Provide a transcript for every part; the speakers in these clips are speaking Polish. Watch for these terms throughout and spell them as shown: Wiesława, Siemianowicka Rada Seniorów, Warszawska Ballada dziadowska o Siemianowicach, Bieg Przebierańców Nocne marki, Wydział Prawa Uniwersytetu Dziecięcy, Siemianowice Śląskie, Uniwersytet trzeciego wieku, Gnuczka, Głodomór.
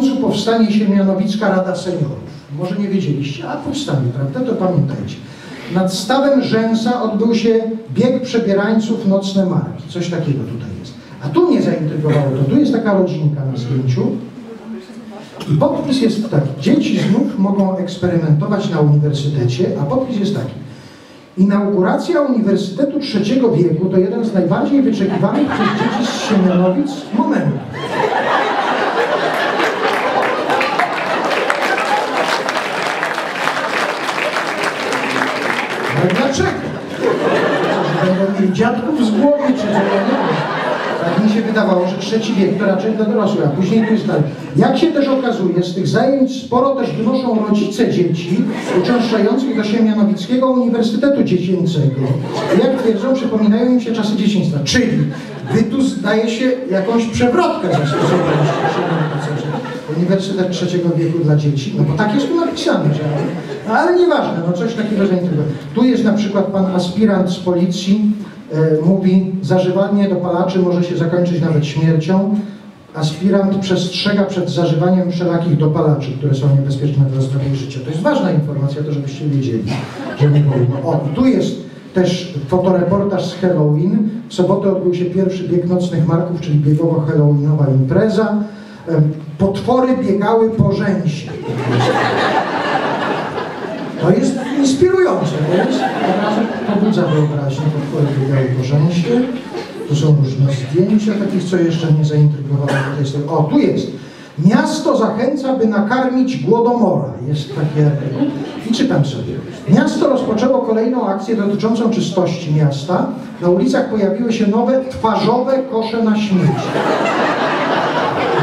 końcu powstanie Siemianowicka Rada Seniorów. Może nie wiedzieliście, a powstanie, prawda? To pamiętajcie. Nad stawem Rzęsa odbył się Bieg Przebierańców Nocne Marki. Coś takiego tutaj jest. A tu mnie zaintrygowało to. Tu jest taka rodzinka na zdjęciu. I podpis jest taki. Dzieci znów mogą eksperymentować na uniwersytecie, a podpis jest taki. Inauguracja Uniwersytetu trzeciego wieku to jeden z najbardziej wyczekiwanych przez dzieci z Siemianowic momentów. No dlaczego? Będą mieli dziadków z głowy, czy co? Tak mi się wydawało, że trzeci wiek to raczej dla dorosłych, a później to jest dalej. Jak się też okazuje, z tych zajęć sporo też wnoszą rodzice dzieci uczęszczających do Siemianowickiego Uniwersytetu Dziecięcego. Jak twierdzą, przypominają im się czasy dzieciństwa. Czyli wy tu, zdaje się, jakąś przewrotkę zastosowaliście. Uniwersytet trzeciego wieku dla dzieci, no bo tak jest tu napisane, że... No, ale nieważne, no coś takiego zainteresuje. Tu jest na przykład pan aspirant z policji, mówi, zażywanie dopalaczy może się zakończyć nawet śmiercią. Aspirant przestrzega przed zażywaniem wszelakich dopalaczy, które są niebezpieczne dla zdrowia i życia. To jest ważna informacja, to żebyście wiedzieli, że nie powinno. O, tu jest też fotoreportaż z Halloween. W sobotę odbył się pierwszy bieg nocnych marków, czyli biegowo-halloweenowa impreza. Potwory biegały po rzęsie. To jest inspirujące, więc od razu pobudza wyobraźnię, potwory biegały po rzęsie. Tu są różne zdjęcia takich, co jeszcze mnie zaintrygowało. O, tu jest. Miasto zachęca, by nakarmić głodomora. Jest taki artykuł. I czytam sobie. Miasto rozpoczęło kolejną akcję dotyczącą czystości miasta. Na ulicach pojawiły się nowe twarzowe kosze na śmieci.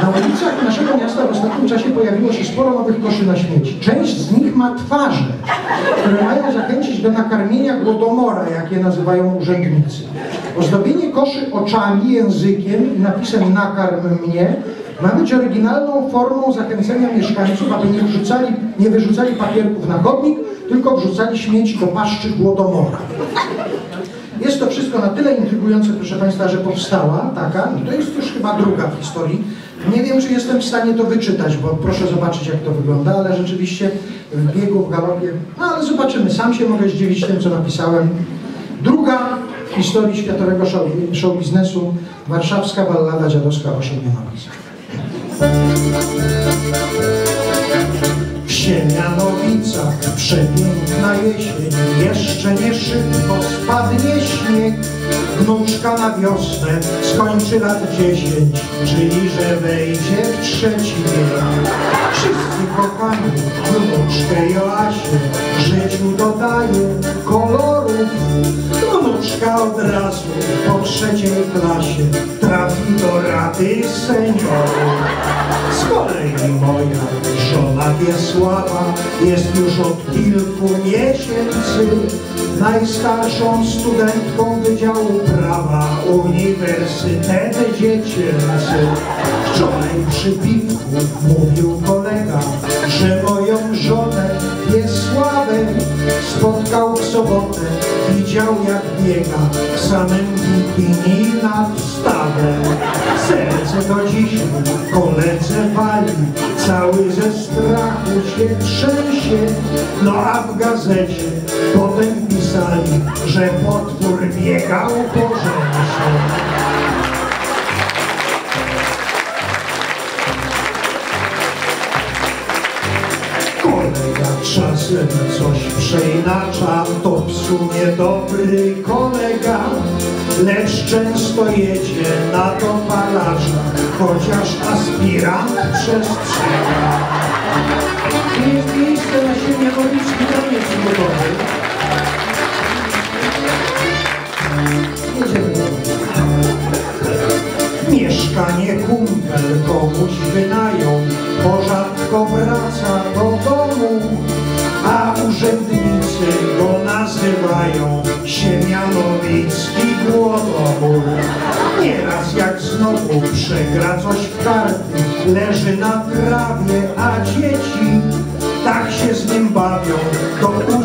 Na ulicach naszego miasta w ostatnim czasie pojawiło się sporo nowych koszy na śmieci. Część z nich ma twarze, które mają zachęcić do nakarmienia głodomora, jak je nazywają urzędnicy. Ozdobienie koszy oczami, językiem i napisem nakarm mnie ma być oryginalną formą zachęcenia mieszkańców, aby nie wyrzucali papierków na chodnik, tylko wrzucali śmieci do paszczy głodomora. Jest to wszystko na tyle intrygujące, proszę Państwa, że powstała taka, no to jest już chyba druga w historii. Nie wiem, czy jestem w stanie to wyczytać, bo proszę zobaczyć, jak to wygląda, ale rzeczywiście w biegu, w galopie, no ale zobaczymy, sam się mogę zdziwić tym, co napisałem. Druga w historii światowego show biznesu, Warszawska Ballada dziadowska o Siemianowicach. W Siemianowicach przepiękna jesień, jeszcze nie szybko spadnie śnieg. Gnuczka na wiosnę skończy lat 10, czyli że wejdzie w trzeci wiek. Wszyscy kochamy Gnuczkę Joasię, życiu dodaje kolorów. Gnuczka od razu po 3. klasie trafi do Rady Seniorów. Z kolei moja żona Wiesława jest już od kilku miesięcy najstarszą studentką Wydziału Prawa Uniwersytetu Dziecięcy. Wczoraj przy piwku mówił kolega, że moją żonę Wiesławę spotkał w sobotę, widział jak biega w samym bikini nad stawem. Serce do dziś koledze wali, cały ze strachu się trzęsie. No a w gazecie potem pisali, że potwór biegał po rzęsie. Kolega czasem coś przeinacza, to w sumie dobry kolega, lecz często jedzie na dopalaczach, chociaż aspirant przestrzega. Nie jest miejsce na Siemianowicki, tam jest gotowy. Jedziemy dalej. Mieszkanie kumpel komuś wynają, bo rzadko wraca do domu, a urzędnicy go nazywają Siemianowicki Głodomór. Nieraz jak znowu przegra coś w karty, leży na trawie, a dzieci tak się z nim bawią,